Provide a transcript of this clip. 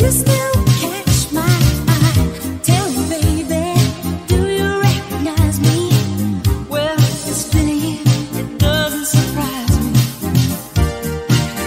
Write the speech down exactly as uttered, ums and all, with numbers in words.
kiss you.